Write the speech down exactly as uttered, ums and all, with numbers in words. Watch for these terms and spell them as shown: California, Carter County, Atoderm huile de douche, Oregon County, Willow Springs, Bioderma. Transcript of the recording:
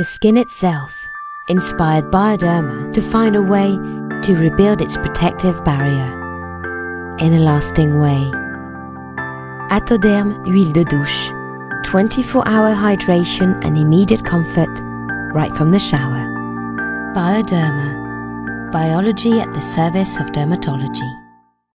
the skin itself inspired Bioderma to find a way to rebuild its protective barrier in a lasting way. Atoderm huile de douche, twenty-four hour hydration and immediate comfort right from the shower. Bioderma, biology at the service of dermatology.